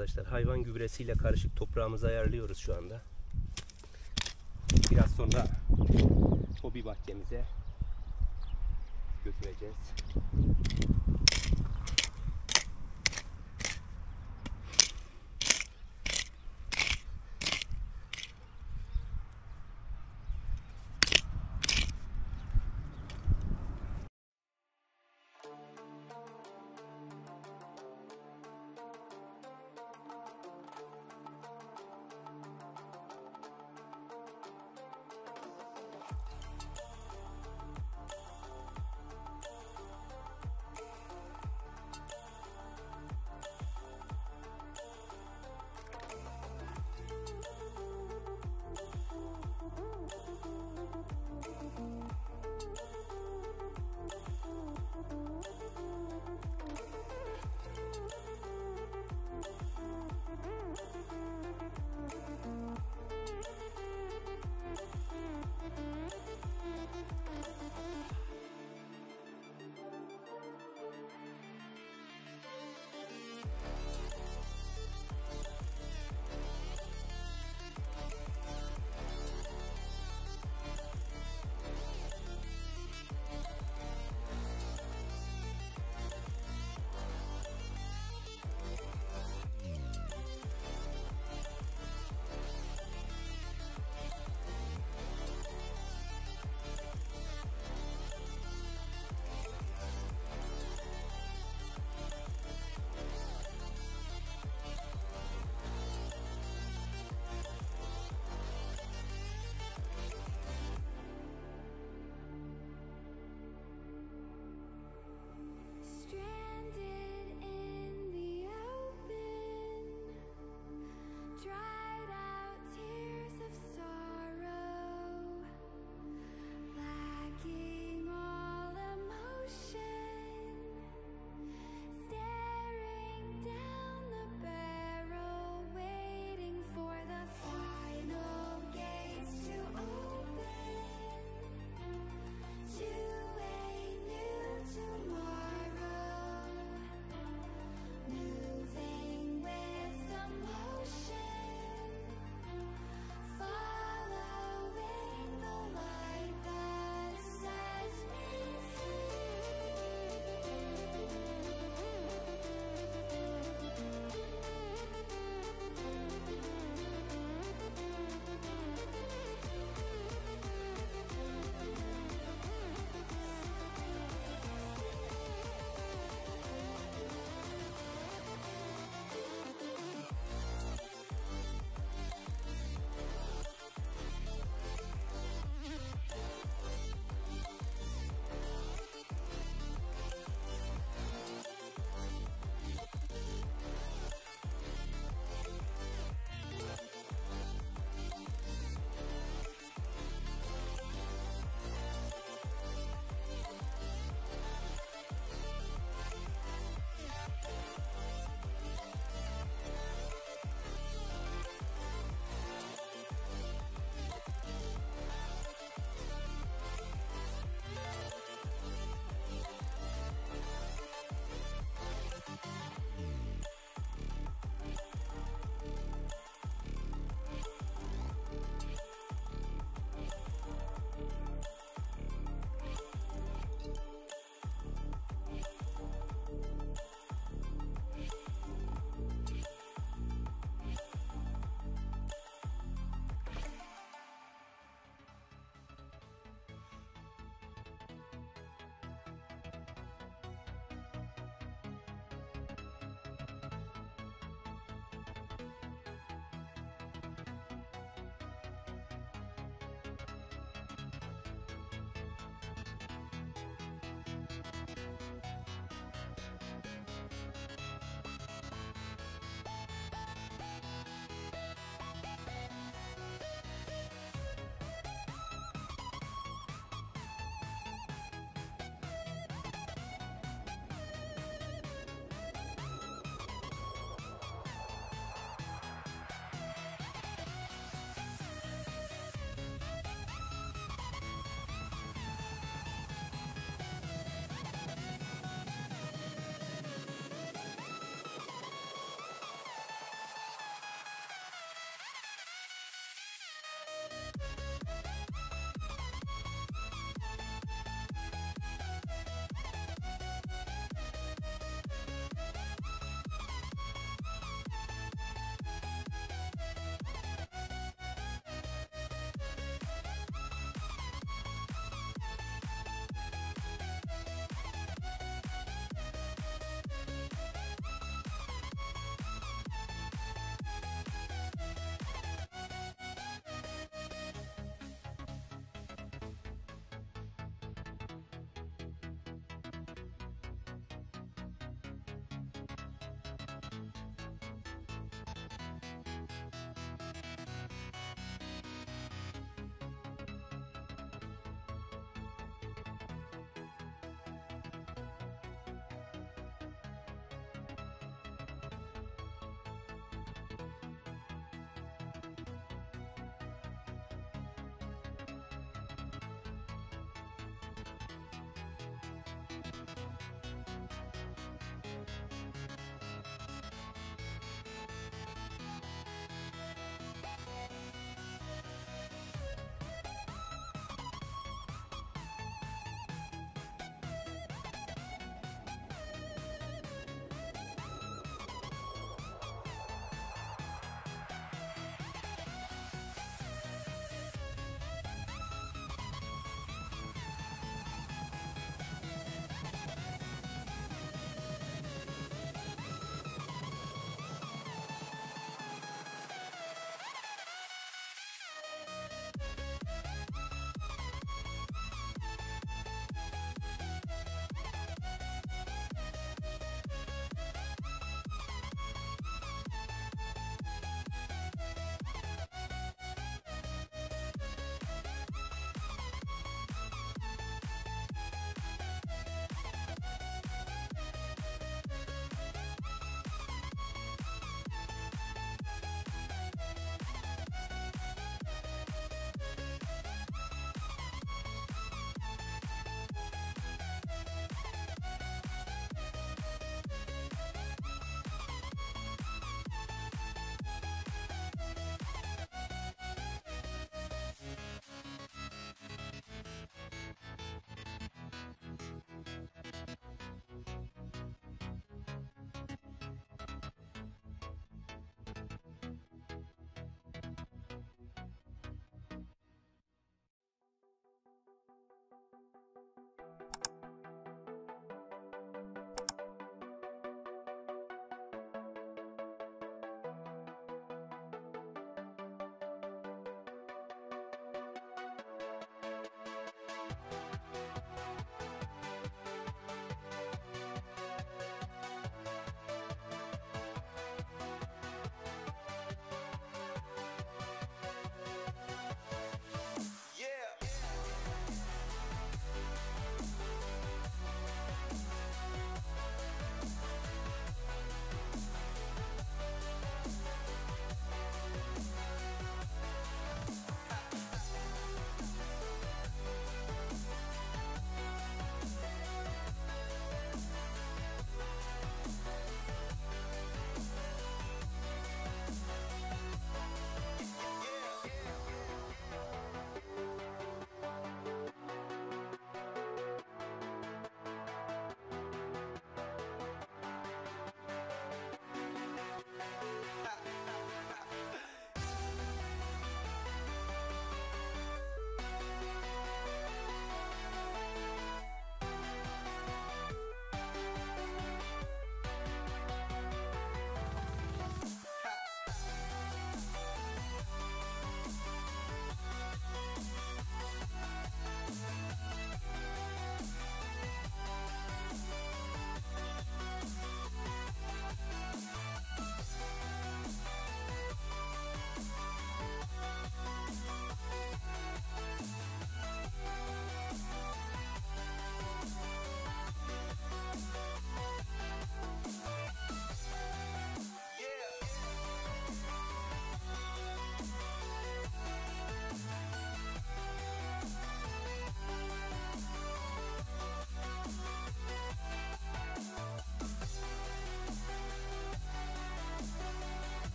arkadaşlar. Hayvan gübresiyle karışık toprağımızı ayarlıyoruz şu anda. Biraz sonra hobi bahçemize götüreceğiz.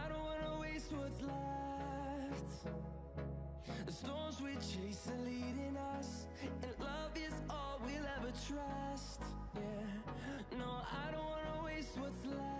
I don't wanna waste what's left. The storms we chase are leading us, and love is all we'll ever trust. Yeah, no, I don't wanna waste what's left.